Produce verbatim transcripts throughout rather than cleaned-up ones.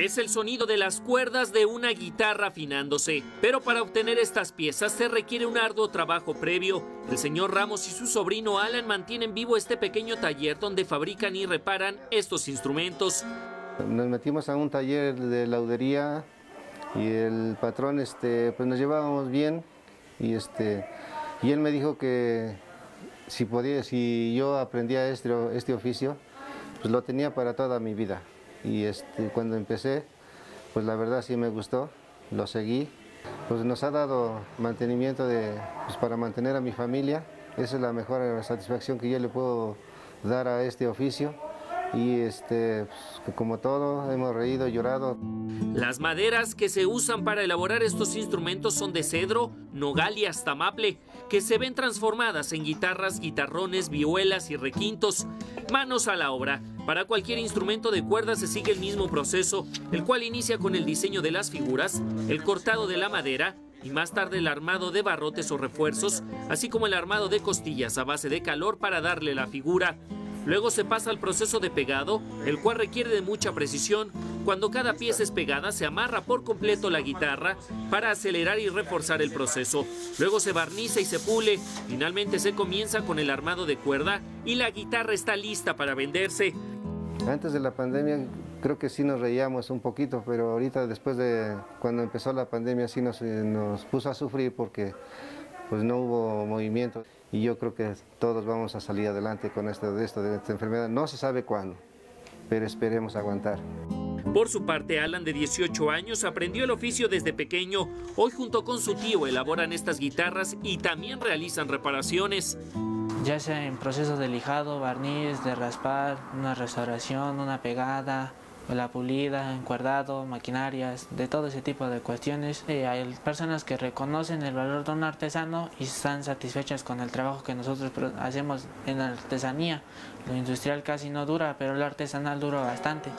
Es el sonido de las cuerdas de una guitarra afinándose. Pero para obtener estas piezas se requiere un arduo trabajo previo. El señor Ramos y su sobrino Alan mantienen vivo este pequeño taller donde fabrican y reparan estos instrumentos. Nos metimos a un taller de laudería y el patrón, este, pues nos llevábamos bien y, este, y él me dijo que si podía, si yo aprendía este, este oficio, pues lo tenía para toda mi vida. Y este, cuando empecé, pues la verdad sí me gustó, lo seguí. Pues nos ha dado mantenimiento de, pues para mantener a mi familia. Esa es la mejor satisfacción que yo le puedo dar a este oficio. Y este, pues, como todo, hemos reído, llorado. Las maderas que se usan para elaborar estos instrumentos son de cedro, nogal y hasta maple, que se ven transformadas en guitarras, guitarrones, vihuelas y requintos. Manos a la obra. Para cualquier instrumento de cuerda se sigue el mismo proceso, el cual inicia con el diseño de las figuras, el cortado de la madera y más tarde el armado de barrotes o refuerzos, así como el armado de costillas a base de calor para darle la figura. Luego se pasa al proceso de pegado, el cual requiere de mucha precisión. Cuando cada pieza es pegada, se amarra por completo la guitarra para acelerar y reforzar el proceso. Luego se barniza y se pule. Finalmente se comienza con el armado de cuerda y la guitarra está lista para venderse. Antes de la pandemia creo que sí nos reíamos un poquito, pero ahorita después de cuando empezó la pandemia sí nos, nos puso a sufrir porque pues no hubo movimiento. Y yo creo que todos vamos a salir adelante con esto de, esto, de esta enfermedad. No se sabe cuándo, pero esperemos aguantar. Por su parte, Alan, de dieciocho años, aprendió el oficio desde pequeño. Hoy, junto con su tío, elaboran estas guitarras y también realizan reparaciones. Ya sea en procesos de lijado, barniz, de raspar, una restauración, una pegada, la pulida, encuerdado, maquinarias, de todo ese tipo de cuestiones. Eh, hay personas que reconocen el valor de un artesano y están satisfechas con el trabajo que nosotros hacemos en la artesanía. Lo industrial casi no dura, pero lo artesanal dura bastante.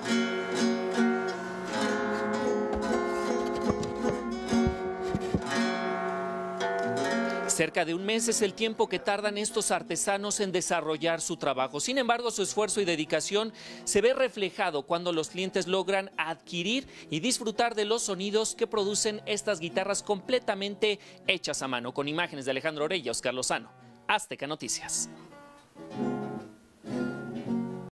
Cerca de un mes es el tiempo que tardan estos artesanos en desarrollar su trabajo. Sin embargo, su esfuerzo y dedicación se ve reflejado cuando los clientes logran adquirir y disfrutar de los sonidos que producen estas guitarras completamente hechas a mano. Con imágenes de Alejandro Orella, Oscar Lozano, Azteca Noticias.